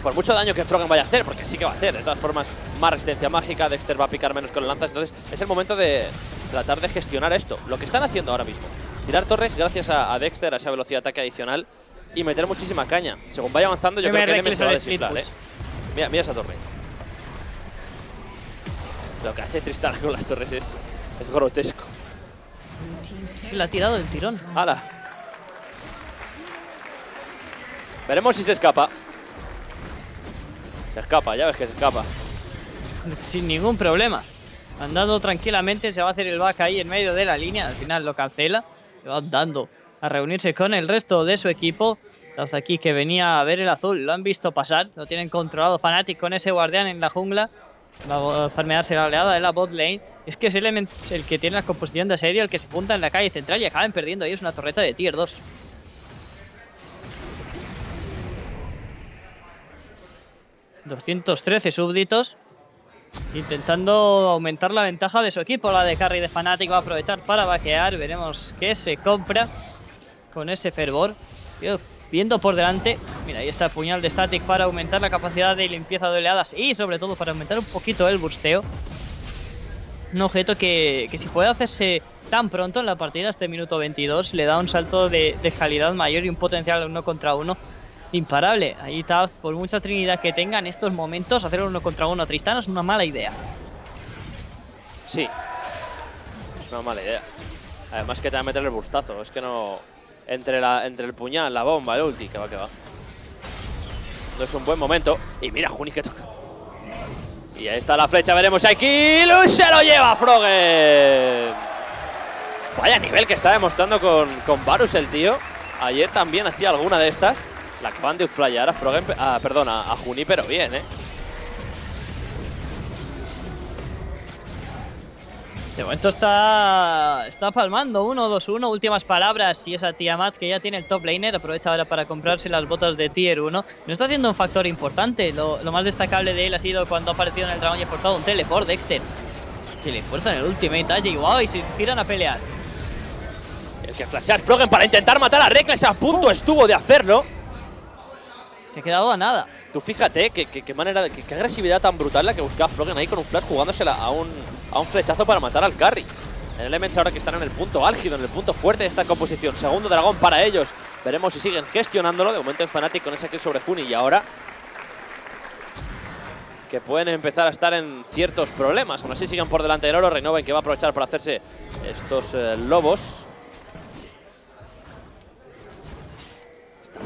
Por mucho daño que Froggen vaya a hacer, porque sí que va a hacer. De todas formas, más resistencia mágica. Dexter va a picar menos con lanzas. Entonces es el momento de tratar de gestionar esto. Lo que están haciendo ahora mismo. Tirar torres gracias a Dexter, a esa velocidad de ataque adicional. Y meter muchísima caña. Según vaya avanzando, yo creo que Elements se va a desinflar, ¿eh? Mira, mira esa torre. Lo que hace Tristana con las torres es grotesco. La ha tirado del tirón. ¡Hala! Veremos si se escapa. Se escapa, ya ves que se escapa. Sin ningún problema. Andando tranquilamente, se va a hacer el back ahí en medio de la línea. Al final lo cancela. Se va andando a reunirse con el resto de su equipo. Hasta aquí que venía a ver el azul. Lo han visto pasar. Lo tienen controlado Fnatic con ese guardián en la jungla. Va a farmearse la oleada de la bot lane. Es que es Elements el que tiene la composición de asedio, el que se junta en la calle central y acaban perdiendo ellos una torreta de tier 2. ...213 súbditos... ...intentando aumentar la ventaja de su equipo... ...la de carry de Fnatic va a aprovechar para vaquear... ...veremos qué se compra... ...con ese fervor... ...viendo por delante... ...mira, ahí está el puñal de Static para aumentar la capacidad de limpieza de oleadas... ...y sobre todo para aumentar un poquito el busteo... ...un objeto que si puede hacerse tan pronto en la partida... ...este minuto 22... ...le da un salto de calidad mayor... ...y un potencial 1 contra 1... imparable. Ahí Taps, por mucha trinidad que tenga en estos momentos, hacer 1 contra 1 a Tristana es una mala idea. Sí, es una mala idea. Además que te va a meter el bustazo, es que no... Entre el puñal, la bomba, el ulti, que va, que va. No es un buen momento. Y mira Huni que toca. Y ahí está la flecha, veremos aquí. ¡Luis se lo lleva Froggen! Vaya nivel que está demostrando con Varus el tío. Ayer también hacía alguna de estas. La acaban de explayar a Froggen, perdona, a Huni, pero bien, De momento está palmando 1-2-1, últimas palabras. Y esa Tiamat que ya tiene el top laner aprovecha ahora para comprarse las botas de tier 1. No está siendo un factor importante. Lo más destacable de él ha sido cuando ha aparecido en el dragón y ha forzado un teleport Dexter. Que le fuerzan el ultimate a J Wow y se tiran a pelear. El que flashear Froggen para intentar matar a Rekkles, a punto estuvo de hacerlo. Se ha quedado a nada. Tú fíjate qué manera, qué agresividad tan brutal la que buscaba Froggen ahí con un flash, jugándosela a un flechazo para matar al carry. En Elements ahora que están en el punto álgido, en el punto fuerte de esta composición. Segundo dragón para ellos. Veremos si siguen gestionándolo. De momento en Fnatic con ese kill sobre Huni y ahora... que pueden empezar a estar en ciertos problemas. Aún así siguen por delante del oro. Reignover que va a aprovechar para hacerse estos lobos.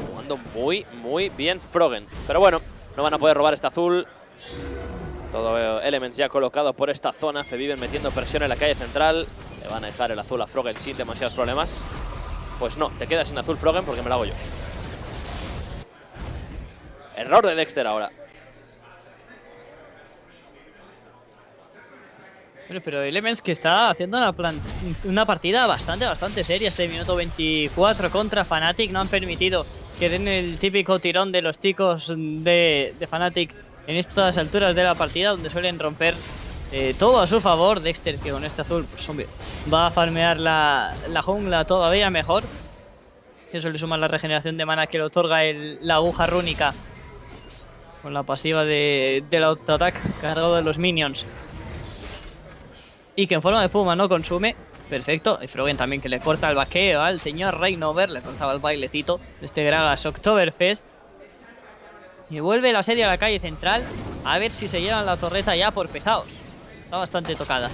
Jugando muy, muy bien Froggen. Pero bueno, no van a poder robar esta azul. Todo Elements ya colocado por esta zona. Febiven metiendo presión en la calle central. Le van a dejar el azul a Froggen sin demasiados problemas. Pues no, te quedas sin azul Froggen porque me lo hago yo. Error de Dexter ahora. Bueno, pero Elements que está haciendo una partida bastante seria. Este minuto 24 contra Fnatic. No han permitido que den el típico tirón de los chicos de Fnatic en estas alturas de la partida, donde suelen romper todo a su favor. Dexter que con este azul, pues hombre, va a farmear la jungla todavía mejor. Eso le suma la regeneración de mana que le otorga la aguja rúnica con la pasiva del auto-attack cargado de los minions. Y que en forma de puma no consume. Perfecto. Y Froggen también que le corta el vaqueo al señor Reignover. Le cortaba el bailecito de este Gragas Oktoberfest. Y vuelve la serie a la calle central. A ver si se llevan la torreta ya por pesados. Está bastante tocada.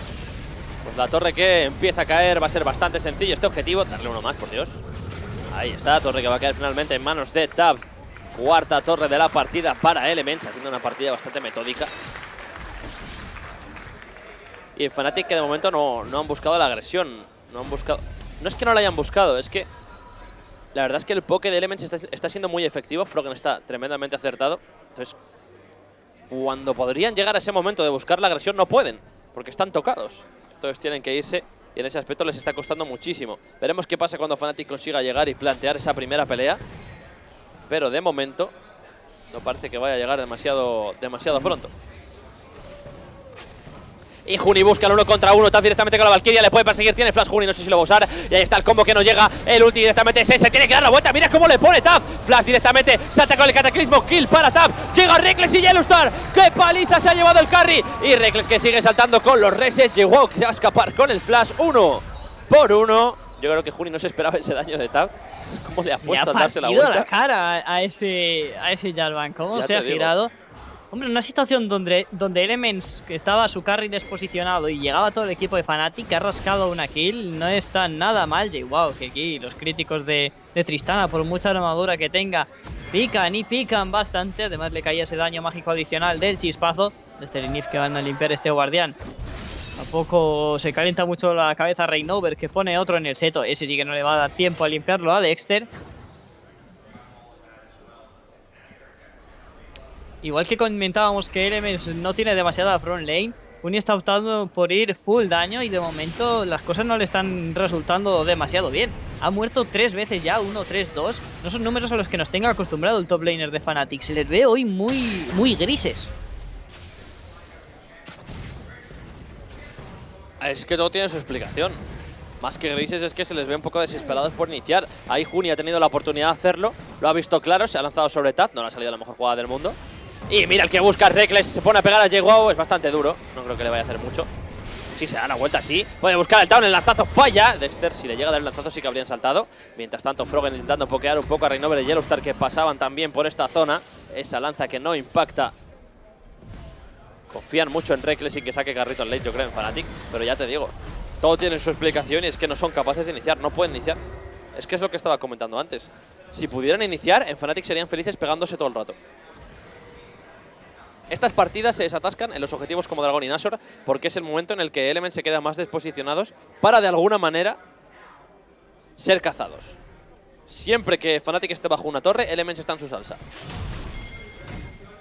Pues la torre que empieza a caer. Va a ser bastante sencillo este objetivo. Darle uno más, por Dios. Ahí está la torre que va a caer finalmente en manos de Tab. Cuarta torre de la partida para Elements. Haciendo una partida bastante metódica. Y Fnatic que de momento no han buscado la agresión. No han buscado. No es que no la hayan buscado, es que la verdad es que el poke de Elements está siendo muy efectivo. Froggen está tremendamente acertado. Entonces, cuando podrían llegar a ese momento de buscar la agresión, no pueden, porque están tocados. Entonces tienen que irse y en ese aspecto les está costando muchísimo. Veremos qué pasa cuando Fnatic consiga llegar y plantear esa primera pelea. Pero de momento no parece que vaya a llegar demasiado pronto. Y Huni busca el 1 contra 1, Taps directamente con la Valkyria, le puede perseguir, tiene flash Huni, no sé si lo va a usar. Y ahí está el combo que no llega, el ulti directamente, se tiene que dar la vuelta, mira cómo le pone Taps. Flash directamente, salta con el cataclismo, kill para Taps. Llega Rekkles y Yellowstar, qué paliza se ha llevado el carry. Y Rekkles que sigue saltando con los resets, J Wow que se va a escapar con el flash, 1 por 1. Yo creo que Huni no se esperaba ese daño de Taps, cómo le ha puesto a darse la vuelta. Le ha partido la cara a ese Jarvan, cómo se ha girado. Hombre, una situación donde Elements, que estaba su carry desposicionado y llegaba todo el equipo de Fnatic, que ha rascado una kill, no está nada mal. J Wow, que aquí los críticos de Tristana, por mucha armadura que tenga, pican bastante. Además le caía ese daño mágico adicional del chispazo. Desde el Nyph que van a limpiar este guardián. Tampoco se calienta mucho la cabeza Reignover, que pone otro en el seto. Ese sí que no le va a dar tiempo a limpiarlo a Dexter. Igual que comentábamos que Elements no tiene demasiada front lane, Huni está optando por ir full daño y de momento las cosas no le están resultando demasiado bien. Ha muerto 3 veces ya, 1, 3, 2. No son números a los que nos tenga acostumbrado el top laner de Fnatic. Se les ve hoy muy grises. Es que todo tiene su explicación. Más que grises es que se les ve un poco desesperados por iniciar. Ahí Huni ha tenido la oportunidad de hacerlo, lo ha visto claro, se ha lanzado sobre Taps, no le ha salido la mejor jugada del mundo. Y mira el que busca Rekkles, se pone a pegar a J Wow, es bastante duro, no creo que le vaya a hacer mucho. Si se da la vuelta, sí, puede buscar el town, el lanzazo falla. Dexter, si le llega a dar el lanzazo sí que habrían saltado. Mientras tanto Froggen intentando pokear un poco a Reignover y Yellowstar, que pasaban también por esta zona. Esa lanza que no impacta. Confían mucho en Rekkles y que saque carrito en late, yo creo, en Fnatic, pero ya te digo, todo tiene su explicación y es que no son capaces de iniciar, no pueden iniciar. Es que es lo que estaba comentando antes. Si pudieran iniciar, en Fnatic serían felices pegándose todo el rato. Estas partidas se desatascan en los objetivos como Dragón y Nashor porque es el momento en el que Elements se quedan más desposicionados para de alguna manera ser cazados. Siempre que Fnatic esté bajo una torre, Elements está en su salsa.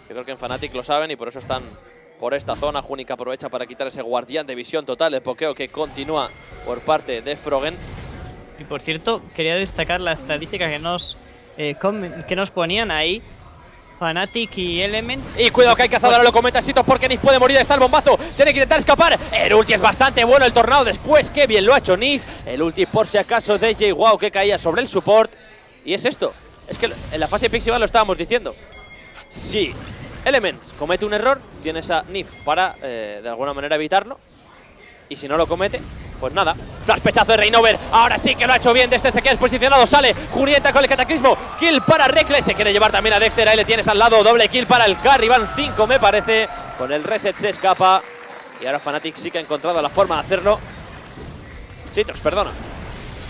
Yo creo que en Fnatic lo saben y por eso están por esta zona. Huni aprovecha para quitar ese guardián de visión total, el pokeo que continúa por parte de Froggen. Y por cierto, quería destacar la estadística que nos ponían ahí. Fnatic y Elements. Y cuidado que hay que cazar ahora lo comenta Sitos porque Nyph puede morir. Está el bombazo, tiene que intentar escapar. El ulti es bastante bueno, el tornado después. Qué bien lo ha hecho Nyph. El ulti por si acaso de J Wow que caía sobre el support. Y es esto. Es que en la fase pixival lo estábamos diciendo. Sí, Elements comete un error, tienes a Nyph para de alguna manera evitarlo. Y si no lo comete, pues nada. Flash pechazo de Reignover. Ahora sí que lo ha hecho bien. Dexter se queda posicionado. Sale Julieta con el cataclismo. Kill para Rekkles. Se quiere llevar también a Dexter. Ahí le tienes al lado. Doble kill para el carry. Van 5, me parece. Con el reset se escapa. Y ahora Fnatic sí que ha encontrado la forma de hacerlo. Citrox, perdona.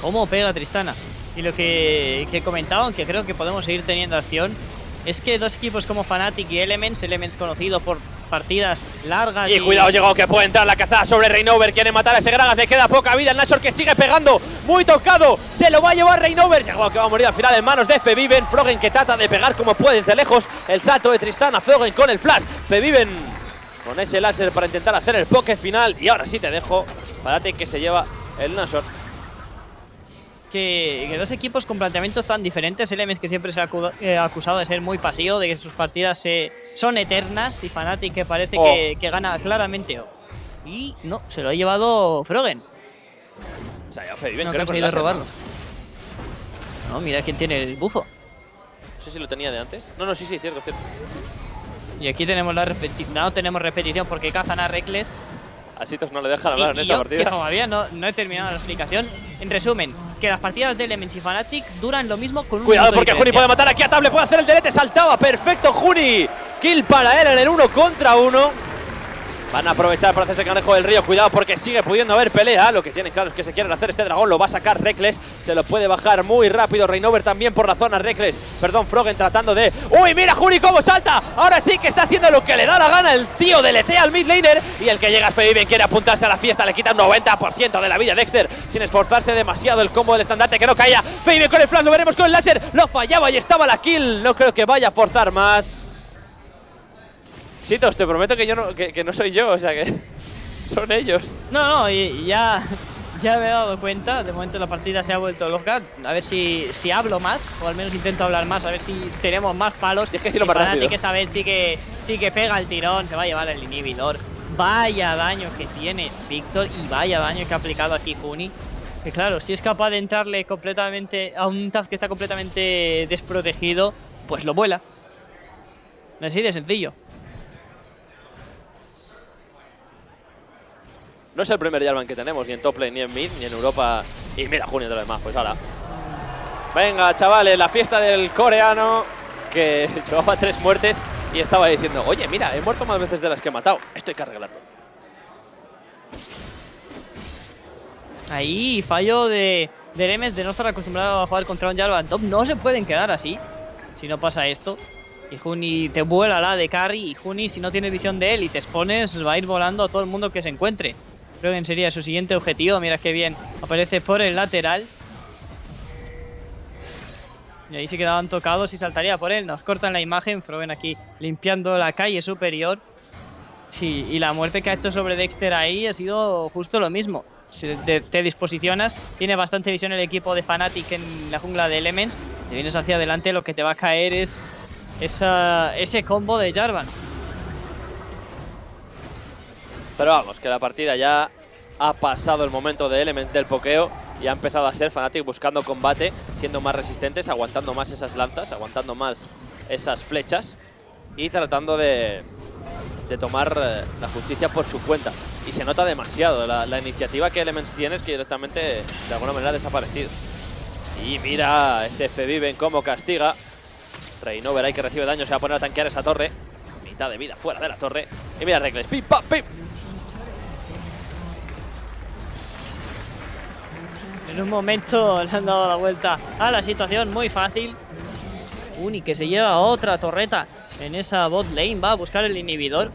¿Cómo pega Tristana? Y lo que comentaban, que creo que podemos seguir teniendo acción, es que dos equipos como Fnatic y Elements conocido por partidas largas. Y cuidado, llegó que puede entrar la cazada sobre Reignover. Quiere matar a ese Gragas, le queda poca vida. El Nashor que sigue pegando, muy tocado. Se lo va a llevar Reignover. Llegó que va a morir al final en manos de Febiven. Froggen que trata de pegar como puede desde lejos. El salto de Tristana, Froggen con el flash. Febiven con ese láser para intentar hacer el poke final. Y ahora sí te dejo. Párate que se lleva el Nashor. Que dos equipos con planteamientos tan diferentes. Elements que siempre se ha acusado de ser muy pasivo, de que sus partidas son eternas, y Fnatic que parece que gana claramente. Y no, se lo ha llevado Froggen. O sea, ya Febiven, no creo que ha conseguido robarlo. No, mira quién tiene el bufo. No sé si lo tenía de antes. No, sí, cierto. Y aquí tenemos la repetición. No tenemos repetición porque cazan a Rekkles. A Sitos no le dejan hablar en esta partida. Que todavía no he terminado la explicación. En resumen, que las partidas de Elements y Fnatic duran lo mismo con un... Cuidado porque Huni puede matar aquí a Table, puede hacer el delete, saltaba, perfecto Huni. Kill para él en el 1 contra 1. Van a aprovechar para hacerse canejo del río, cuidado porque sigue pudiendo haber pelea. Lo que tienen claro es que se quieren hacer este dragón, lo va a sacar Rekkles. Se lo puede bajar muy rápido, Reignover también por la zona, Froggen tratando de... ¡Uy, mira Huni cómo salta! Ahora sí que está haciendo lo que le da la gana el tío, deletea al mid laner. Y el que llega es Febiven, quiere apuntarse a la fiesta, le quita un 90% de la vida a Dexter. Sin esforzarse demasiado, el combo del estandarte que no caía. Febiven con el flash, lo veremos con el láser, lo fallaba y estaba la kill. No creo que vaya a forzar más. Sitos, te prometo que yo no soy yo, o sea que son ellos. No, y ya me he dado cuenta. De momento la partida se ha vuelto loca. A ver si hablo más, o al menos intento hablar más, a ver si tenemos más palos. Y es que si lo más rápido. Esta vez sí que pega el tirón, se va a llevar el inhibidor. Vaya daño que tiene Víctor y vaya daño que ha aplicado aquí Huni. Que claro, si es capaz de entrarle completamente a un Taps que está completamente desprotegido, pues lo vuela. Así de sencillo. No es el primer Jarvan que tenemos, ni en top lane, ni en mid, ni en Europa. Y mira, Huni otra vez más, pues ahora. Venga, chavales, la fiesta del coreano, que llevaba 3 muertes y estaba diciendo, oye, mira, he muerto más veces de las que he matado. Esto hay que arreglarlo. Ahí, fallo de Elements de no estar acostumbrado a jugar contra un Jarvan top. No se pueden quedar así, si no pasa esto. Y Huni te vuela la de carry, y Huni, si no tiene visión de él y te expones, va a ir volando a todo el mundo que se encuentre. Froggen sería su siguiente objetivo. Mira qué bien, aparece por el lateral. Y ahí se quedaban tocados y saltaría por él. Nos cortan la imagen. Froggen aquí limpiando la calle superior. Sí, y la muerte que ha hecho sobre Dexter ahí ha sido justo lo mismo. Si te disposicionas, tiene bastante visión el equipo de Fnatic en la jungla de Elements. Te vienes hacia adelante, lo que te va a caer es ese combo de Jarvan. Pero vamos, que la partida ya ha pasado el momento de Elements del pokeo y ha empezado a ser Fnatic buscando combate, siendo más resistentes, aguantando más esas lanzas, aguantando más esas flechas y tratando de tomar la justicia por su cuenta. Y se nota demasiado la iniciativa que Elements tiene, es que directamente de alguna manera ha desaparecido. Y mira ese Febiven como castiga. Reignover ahí que recibe daño, se va a poner a tanquear esa torre. Mitad de vida fuera de la torre. Y mira Rekkles, pim, pam, pim. En un momento le han dado la vuelta a la situación muy fácil. Huni que se lleva otra torreta en esa bot lane, va a buscar el inhibidor.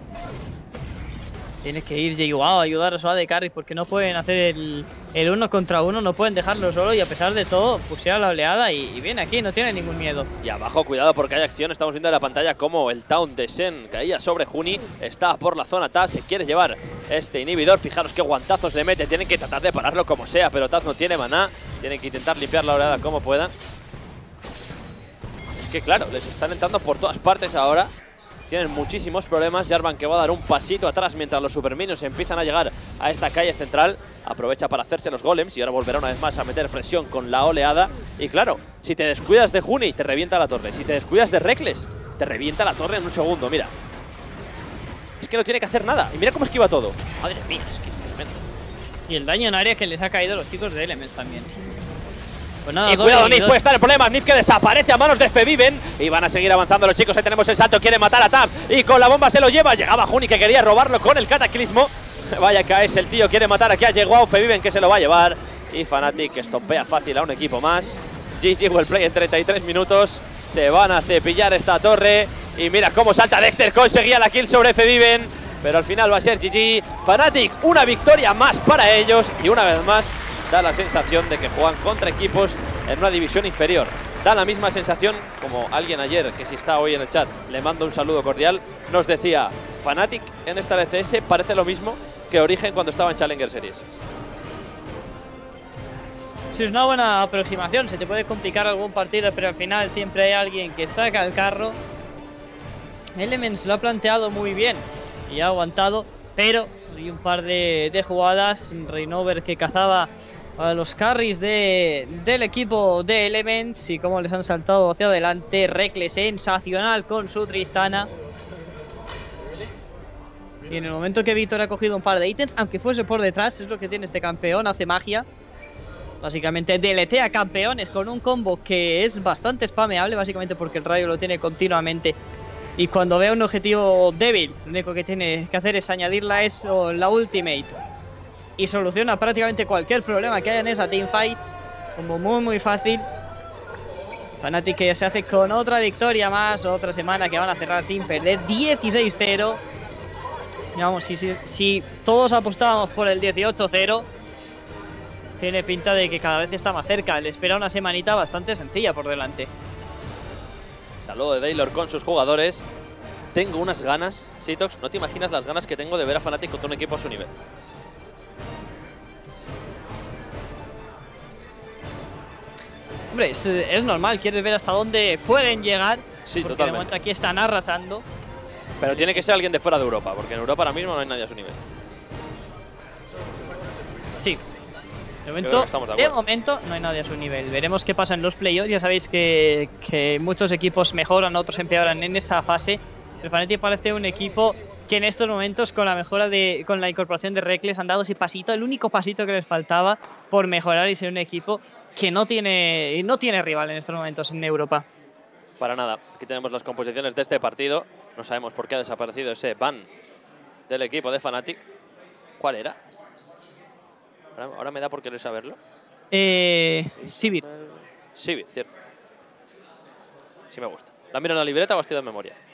Tiene que ir J Wow a ayudar a su AD Carry porque no pueden hacer el uno contra uno, no pueden dejarlo solo y a pesar de todo pusea la oleada y viene aquí, no tiene ningún miedo. Y abajo, cuidado porque hay acción, estamos viendo en la pantalla como el taunt de Shen caía sobre Huni, está por la zona Taps, se quiere llevar este inhibidor, fijaros qué guantazos le mete, tienen que tratar de pararlo como sea, pero Taps no tiene maná, tienen que intentar limpiar la oleada como puedan. Que claro, les están entrando por todas partes ahora. Tienen muchísimos problemas. Jarvan que va a dar un pasito atrás mientras los Super Minions empiezan a llegar a esta calle central. Aprovecha para hacerse los golems y ahora volverá una vez más a meter presión con la oleada. Y claro, si te descuidas de Huni, te revienta la torre. Si te descuidas de Rekkles, te revienta la torre en un segundo, mira. Es que no tiene que hacer nada. Y mira cómo esquiva todo. Madre mía, es que es tremendo. Y el daño en área que les ha caído a los chicos de Elements también. Pues nada, y cuidado, Nyph puede estar en problemas. Nyph que desaparece a manos de Febiven. Y van a seguir avanzando los chicos. Ahí tenemos el salto. Quiere matar a Taps. Y con la bomba se lo lleva. Llegaba Huni que quería robarlo con el cataclismo. Vaya que es el tío. Quiere matar aquí a J Wow. Febiven que se lo va a llevar. Y Fnatic que estompea fácil a un equipo más. GG Well Play en 33 minutos. Se van a cepillar esta torre. Y mira cómo salta Dexter. Conseguía la kill sobre Febiven. Pero al final va a ser GG. Fnatic, una victoria más para ellos. Y una vez más da la sensación de que juegan contra equipos en una división inferior. Da la misma sensación como alguien ayer, que si está hoy en el chat, le mando un saludo cordial, nos decía, Fnatic en esta LCS parece lo mismo que Origen cuando estaba en Challenger Series. Sí, es una buena aproximación, se te puede complicar algún partido, pero al final siempre hay alguien que saca el carro. Elements lo ha planteado muy bien y ha aguantado, pero hay un par de jugadas, Reignover que cazaba a los carries del equipo de Elements y cómo les han saltado hacia adelante. Rekkles sensacional con su Tristana. Y en el momento que Víctor ha cogido un par de ítems, aunque fuese por detrás, es lo que tiene este campeón, hace magia. Básicamente deletea campeones con un combo que es bastante spameable, básicamente porque el rayo lo tiene continuamente. Y cuando vea un objetivo débil, lo único que tiene que hacer es añadirla a eso, la ultimate. Y soluciona prácticamente cualquier problema que haya en esa teamfight. Como muy fácil. Fnatic que se hace con otra victoria más. Otra semana que van a cerrar sin perder. 16-0. Vamos, si todos apostábamos por el 18-0. Tiene pinta de que cada vez está más cerca. Le espera una semanita bastante sencilla por delante. Saludo de Taylor con sus jugadores. Tengo unas ganas, Sitox. No te imaginas las ganas que tengo de ver a Fnatic contra un equipo a su nivel. Hombre, es normal, quieres ver hasta dónde pueden llegar. Sí, porque de momento aquí están arrasando. Pero tiene que ser alguien de fuera de Europa, porque en Europa ahora mismo no hay nadie a su nivel. Sí, de momento no hay nadie a su nivel. Veremos qué pasa en los playoffs. Ya sabéis que muchos equipos mejoran, otros empeoran en esa fase. El Fnatic parece un equipo que en estos momentos con la mejora con la incorporación de Rekkles han dado ese pasito, el único pasito que les faltaba por mejorar y ser un equipo que no tiene rival en estos momentos en Europa. Para nada. Aquí tenemos las composiciones de este partido. No sabemos por qué ha desaparecido ese ban del equipo de Fnatic. ¿Cuál era? Ahora me da por querer saberlo. Sivir. Sivir, cierto. Sí me gusta. La miro en la libreta o has tirado en memoria.